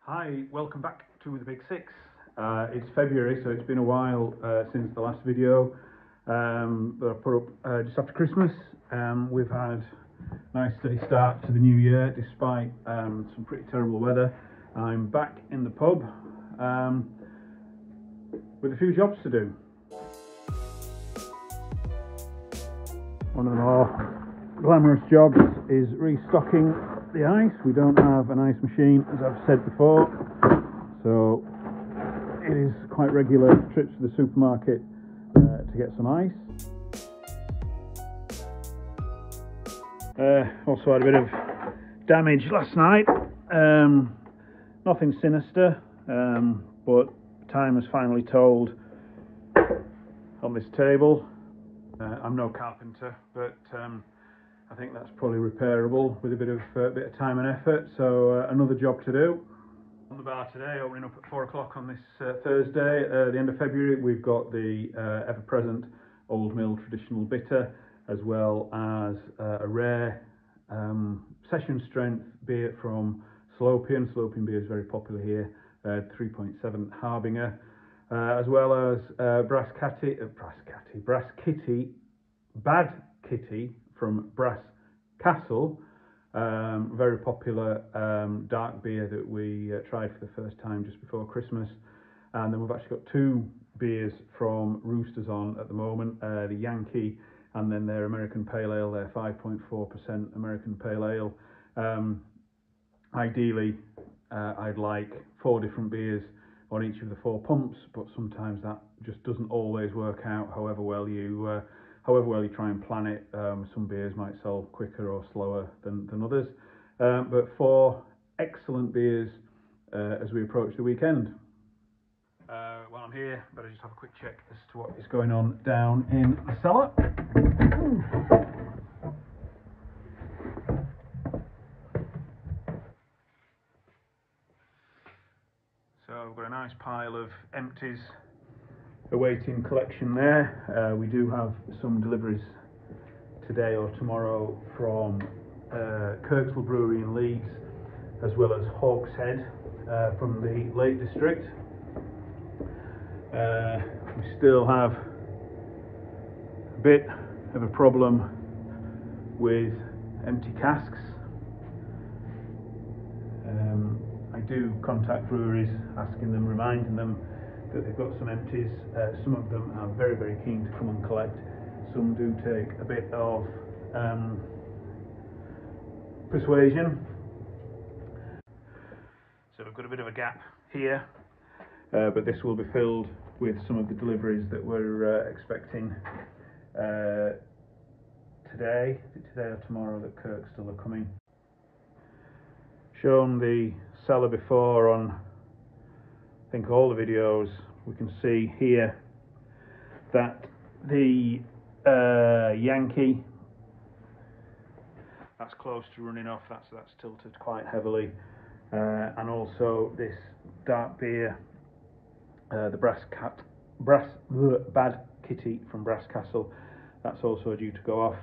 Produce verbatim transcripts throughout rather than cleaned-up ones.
Hi, welcome back to the Big Six. Uh, it's February, so it's been a while uh, since the last video um, that I put up uh, just after Christmas. Um, we've had a nice steady start to the new year despite um, some pretty terrible weather. I'm back in the pub um, with a few jobs to do. One of the more glamorous jobs is restocking the ice. We don't have an ice machine, as I've said before, so it is quite regular trips to the supermarket uh, to get some ice. Uh, also had a bit of damage last night, um, nothing sinister, um, but time has finally told on this table. uh, I'm no carpenter, but um, I think that's probably repairable with a bit of uh, bit of time and effort. So uh, another job to do. On the bar today, opening up at four o'clock on this uh, Thursday, uh, the end of February, we've got the uh, ever-present Old Mill Traditional Bitter, as well as uh, a rare um, session strength beer from Salopian. Salopian beer is very popular here. Uh, three point seven Harbinger, uh, as well as uh, Brass Catty, uh, Brass Catty, Brass Kitty, Bad Kitty. From Brass Castle, um, very popular um, dark beer that we uh, tried for the first time just before Christmas. And then we've actually got two beers from Roosters on at the moment, uh, the Yankee and then their American Pale Ale, their five point four percent American Pale Ale. Um, ideally, uh, I'd like four different beers on each of the four pumps, but sometimes that just doesn't always work out, however well you uh, However well you try and plan it. Um, some beers might sell quicker or slower than, than others. Um, but four excellent beers uh, as we approach the weekend. Uh, while I'm here, better just have a quick check as to what is going on down in the cellar. So we've got a nice pile of empties awaiting collection there. Uh, we do have some deliveries today or tomorrow from uh, Kirkstall Brewery in Leeds, as well as Hawkshead uh, from the Lake District. Uh, we still have a bit of a problem with empty casks. Um, I do contact breweries, asking them, reminding them that they've got some empties. Uh, some of them are very, very keen to come and collect. Some do take a bit of um, persuasion. So we've got a bit of a gap here, uh, but this will be filled with some of the deliveries that we're uh, expecting uh, today, today or tomorrow, that Kirkstall are coming. Shown the cellar before on I think all the videos. We can see here that the uh, Yankee, that's close to running off, that's that's tilted quite heavily, uh, and also this dark beer, uh, the Brass Cat, Brass Bad Kitty from Brass Castle, that's also due to go off.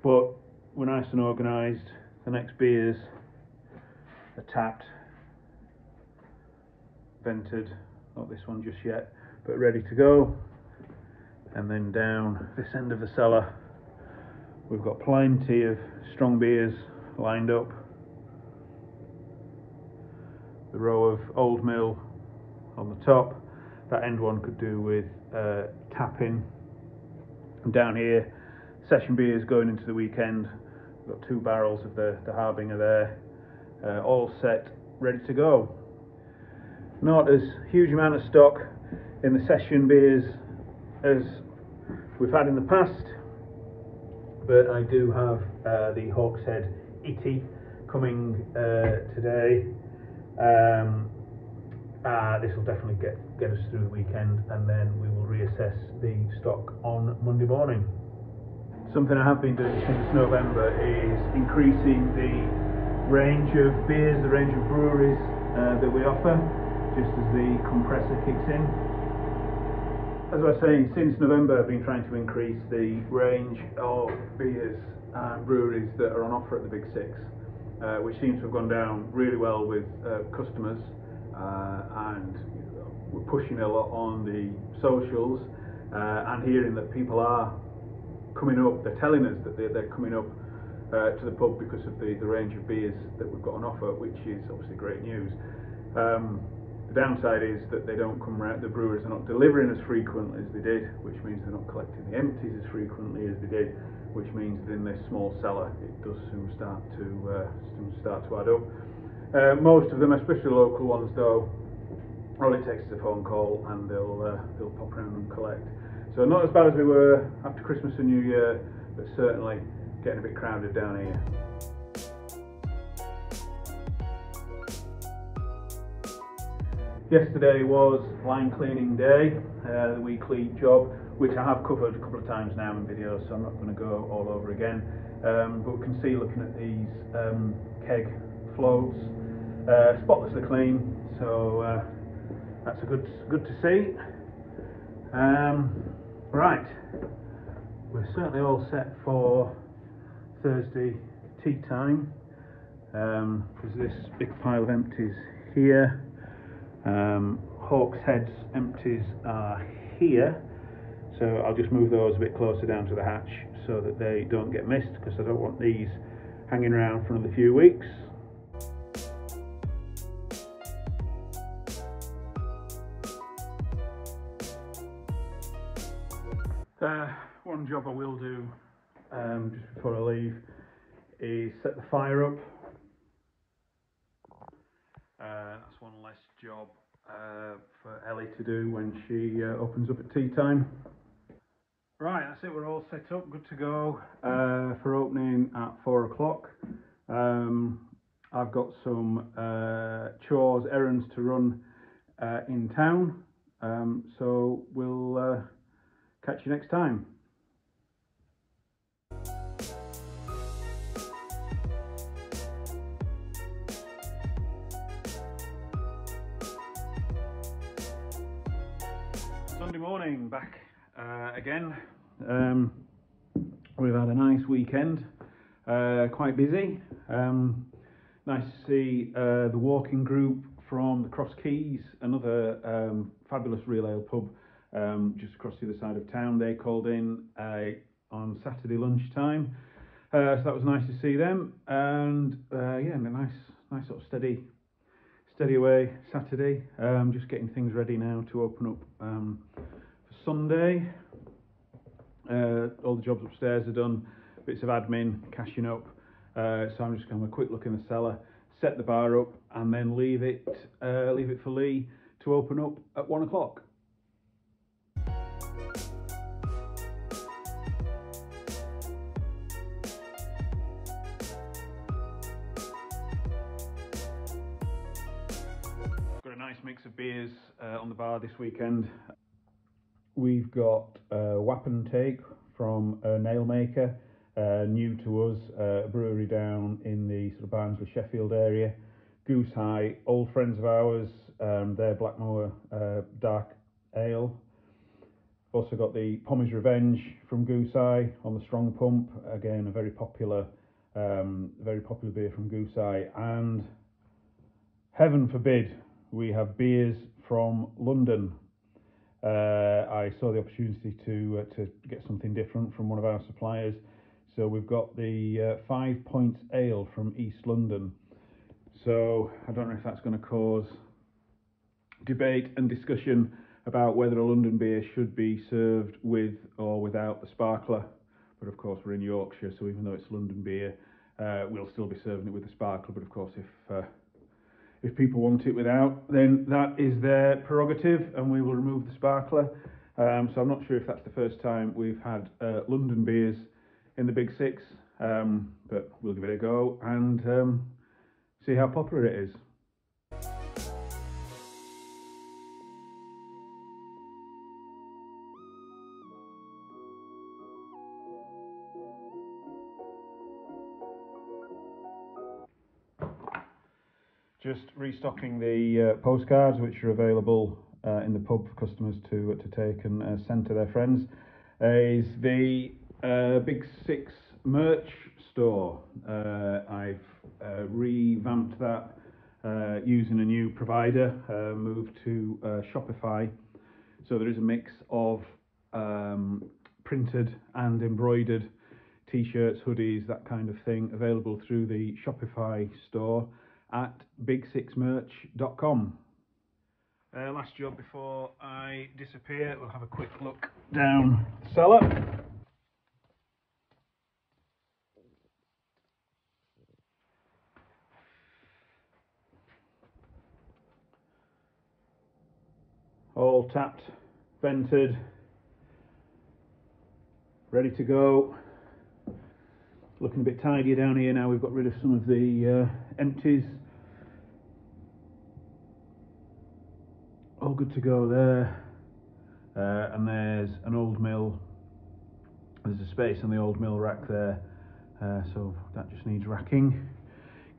But we're nice and organised. The next beers are tapped, vented, not this one just yet, but ready to go. And then down this end of the cellar, we've got plenty of strong beers lined up. The row of Old Mill on the top, that end one could do with uh, tapping. And down here, session beers going into the weekend. We've got two barrels of the, the Harbinger there, uh, all set, ready to go. Not as huge amount of stock in the session beers as we've had in the past, but I do have uh, the Hawkshead Itty coming uh, today. Um, uh, this will definitely get, get us through the weekend, and then we will reassess the stock on Monday morning. Something I have been doing since November is increasing the range of beers, the range of breweries uh, that we offer, just as the compressor kicks in. as I say, since November I've been trying to increase the range of beers and breweries that are on offer at the Big Six, uh, which seems to have gone down really well with uh, customers, uh, and we're pushing a lot on the socials, uh, and hearing that people are coming up, they're telling us that they're, they're coming up uh, to the pub because of the, the range of beers that we've got on offer, which is obviously great news. Um, the downside is that they don't come round, the brewers are not delivering as frequently as they did, which means they're not collecting the empties as frequently as they did, which means that in this small cellar it does soon start to uh, soon start to add up. Uh, most of them, especially the local ones though, all it takes is a phone call and they'll uh, they'll pop around and collect. So not as bad as we were after Christmas and New Year, but certainly getting a bit crowded down here. Yesterday was line cleaning day, uh, the weekly job, which I have covered a couple of times now in videos, so I'm not going to go all over again. Um, but we can see, looking at these um, keg floats, uh, spotlessly clean, so uh, that's a good, good to see. Um, right, we're certainly all set for Thursday tea time. Um, there's this big pile of empties here. Um, Hawkshead's empties are here, so I'll just move those a bit closer down to the hatch so that they don't get missed, because I don't want these hanging around for another few weeks. Uh, one job I will do um, just before I leave is set the fire up. Uh, that's one less job uh, for Ellie to do when she uh, opens up at tea time. Right, that's it, we're all set up, good to go uh, for opening at four o'clock. Um, I've got some uh, chores, errands to run uh, in town, um, so we'll uh, catch you next time. Sunday morning, back uh, again. Um, we've had a nice weekend, uh, quite busy. Um, nice to see uh, the walking group from the Cross Keys, another um, fabulous real ale pub um, just across the other side of town. They called in uh, on Saturday lunchtime, uh, so that was nice to see them. And uh, yeah, a nice, nice sort of steady, steady away Saturday. Um, just getting things ready now to open up um, for Sunday. Uh, all the jobs upstairs are done, bits of admin, cashing up. Uh, so I'm just going to have a quick look in the cellar, set the bar up, and then leave it, uh, leave it for Lee to open up at one o'clock. Mix of beers uh, on the bar this weekend. We've got uh, Wappentake from uh, Nailmaker, uh, new to us, uh, a brewery down in the sort of Barnsley, Sheffield area. Goose High, old friends of ours, um, their Blackmore uh, dark ale. Also got the Pommage Revenge from Goose High on the strong pump. Again, a very popular, um, very popular beer from Goose High. And heaven forbid, we have beers from London. Uh, I saw the opportunity to uh, to get something different from one of our suppliers. So we've got the uh, Five Points Ale from East London. So I don't know if that's going to cause debate and discussion about whether a London beer should be served with or without the sparkler. But of course we're in Yorkshire, so even though it's London beer, uh, we'll still be serving it with the sparkler. But of course if... Uh, If people want it without, then that is their prerogative and we will remove the sparkler. Um, so I'm not sure if that's the first time we've had uh, London beers in the Big Six, um, but we'll give it a go and um, see how popular it is. Just restocking the uh, postcards, which are available uh, in the pub for customers to uh, to take and uh, send to their friends, uh, is the uh, Big Six merch store. Uh, I've uh, revamped that uh, using a new provider, uh, moved to uh, Shopify. So there is a mix of um, printed and embroidered t-shirts, hoodies, that kind of thing, available through the Shopify store at big six merch dot com. Uh, last job before I disappear, we'll have a quick look down the cellar. All tapped, vented, ready to go. Looking a bit tidier down here now. We've got rid of some of the uh, empties. All good to go there. Uh, and there's an old mill. There's a space on the old mill rack there. Uh, so that just needs racking.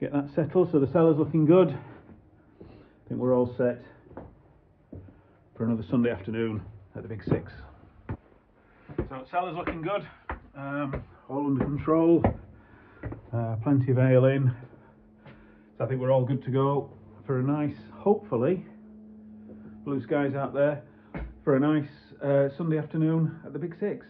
Get that settled. So the cellar's looking good. I think we're all set for another Sunday afternoon at the Big Six. So cellar's looking good. Um, all under control, uh, plenty of ale in, so I think we're all good to go for a nice, hopefully, blue skies out there, for a nice uh, Sunday afternoon at the Big Six.